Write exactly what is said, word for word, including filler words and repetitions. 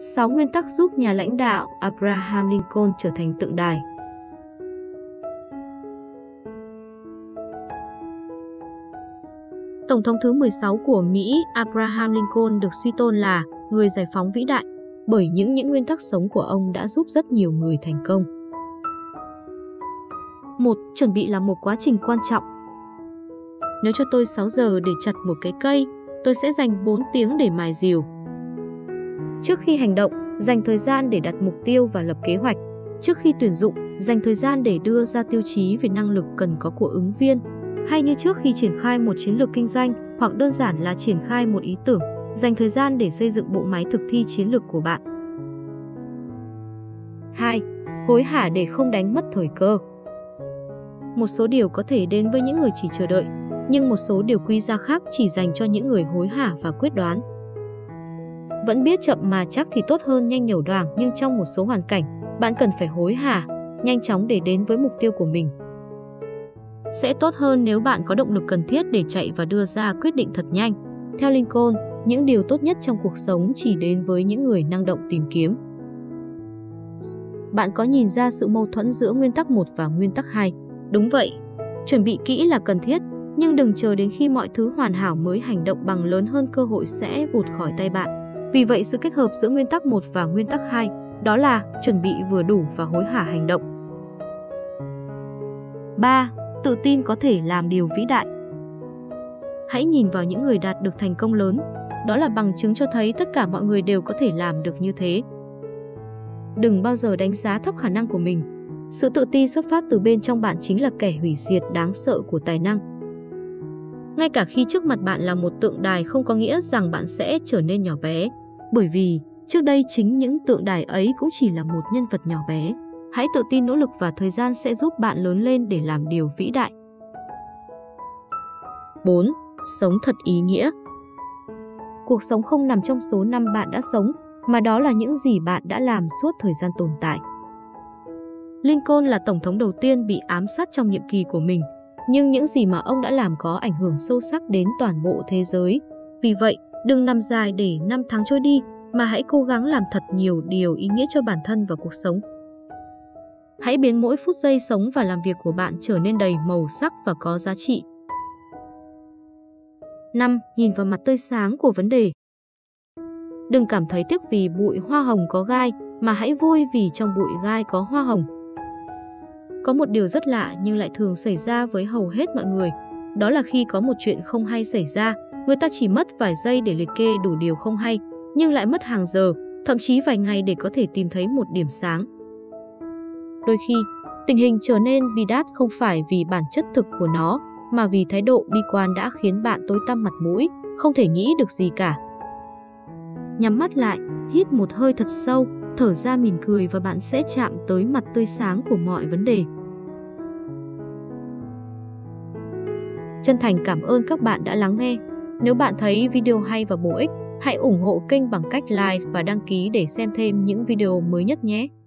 sáu nguyên tắc giúp nhà lãnh đạo Abraham Lincoln trở thành tượng đài. Tổng thống thứ mười sáu của Mỹ, Abraham Lincoln được suy tôn là người giải phóng vĩ đại bởi những những nguyên tắc sống của ông đã giúp rất nhiều người thành công. một. Chuẩn bị là một quá trình quan trọng. Nếu cho tôi sáu giờ để chặt một cái cây, tôi sẽ dành bốn tiếng để mài rìu. Trước khi hành động, dành thời gian để đặt mục tiêu và lập kế hoạch. Trước khi tuyển dụng, dành thời gian để đưa ra tiêu chí về năng lực cần có của ứng viên. Hay như trước khi triển khai một chiến lược kinh doanh hoặc đơn giản là triển khai một ý tưởng, dành thời gian để xây dựng bộ máy thực thi chiến lược của bạn. hai. Hối hả để không đánh mất thời cơ. Một số điều có thể đến với những người chỉ chờ đợi, nhưng một số điều quý giá khác chỉ dành cho những người hối hả và quyết đoán. Vẫn biết chậm mà chắc thì tốt hơn nhanh nhẩu đoảng, nhưng trong một số hoàn cảnh, bạn cần phải hối hả, nhanh chóng để đến với mục tiêu của mình. Sẽ tốt hơn nếu bạn có động lực cần thiết để chạy và đưa ra quyết định thật nhanh. Theo Lincoln, những điều tốt nhất trong cuộc sống chỉ đến với những người năng động tìm kiếm. Bạn có nhìn ra sự mâu thuẫn giữa nguyên tắc một và nguyên tắc hai? Đúng vậy, chuẩn bị kỹ là cần thiết, nhưng đừng chờ đến khi mọi thứ hoàn hảo mới hành động bằng lớn hơn cơ hội sẽ vụt khỏi tay bạn. Vì vậy, sự kết hợp giữa nguyên tắc một và nguyên tắc hai, đó là chuẩn bị vừa đủ và hối hả hành động. ba. Tự tin có thể làm điều vĩ đại. Hãy nhìn vào những người đạt được thành công lớn, đó là bằng chứng cho thấy tất cả mọi người đều có thể làm được như thế. Đừng bao giờ đánh giá thấp khả năng của mình. Sự tự ti xuất phát từ bên trong bạn chính là kẻ hủy diệt đáng sợ của tài năng. Ngay cả khi trước mặt bạn là một tượng đài không có nghĩa rằng bạn sẽ trở nên nhỏ bé, bởi vì trước đây chính những tượng đài ấy cũng chỉ là một nhân vật nhỏ bé. Hãy tự tin, nỗ lực và thời gian sẽ giúp bạn lớn lên để làm điều vĩ đại. bốn. Sống thật ý nghĩa. Cuộc sống không nằm trong số năm bạn đã sống, mà đó là những gì bạn đã làm suốt thời gian tồn tại. Lincoln là tổng thống đầu tiên bị ám sát trong nhiệm kỳ của mình, nhưng những gì mà ông đã làm có ảnh hưởng sâu sắc đến toàn bộ thế giới. Vì vậy, đừng nằm dài để năm tháng trôi đi, mà hãy cố gắng làm thật nhiều điều ý nghĩa cho bản thân và cuộc sống. Hãy biến mỗi phút giây sống và làm việc của bạn trở nên đầy màu sắc và có giá trị. năm. Nhìn vào mặt tươi sáng của vấn đề. Đừng cảm thấy tiếc vì bụi hoa hồng có gai, mà hãy vui vì trong bụi gai có hoa hồng. Có một điều rất lạ nhưng lại thường xảy ra với hầu hết mọi người, đó là khi có một chuyện không hay xảy ra, người ta chỉ mất vài giây để liệt kê đủ điều không hay, nhưng lại mất hàng giờ, thậm chí vài ngày để có thể tìm thấy một điểm sáng. Đôi khi, tình hình trở nên bi đát không phải vì bản chất thực của nó, mà vì thái độ bi quan đã khiến bạn tối tăm mặt mũi, không thể nghĩ được gì cả. Nhắm mắt lại, hít một hơi thật sâu, thở ra mỉm cười và bạn sẽ chạm tới mặt tươi sáng của mọi vấn đề. Chân thành cảm ơn các bạn đã lắng nghe. Nếu bạn thấy video hay và bổ ích, hãy ủng hộ kênh bằng cách like và đăng ký để xem thêm những video mới nhất nhé.